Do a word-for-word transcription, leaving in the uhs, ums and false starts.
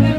That's